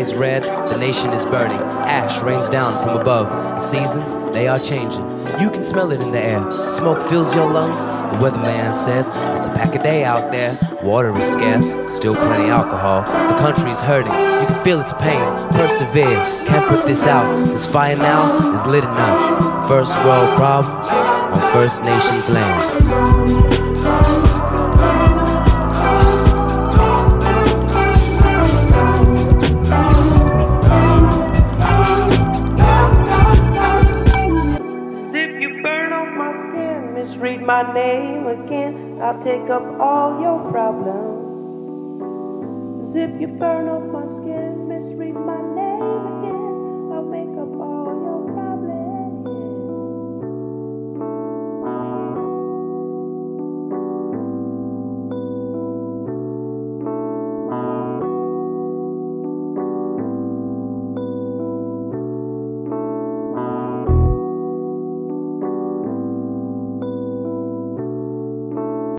Is red, the nation is burning. Ash rains down from above. The seasons, they are changing. You can smell it in the air. Smoke fills your lungs. The weatherman says it's a pack a day out there. Water is scarce, still plenty alcohol. The country's hurting. You can feel its pain. Persevere, can't put this out. This fire now is lit in us. First world problems on First Nations land. Read my name again, I'll take up all your problems. As if you burn off my skin, misread my name again.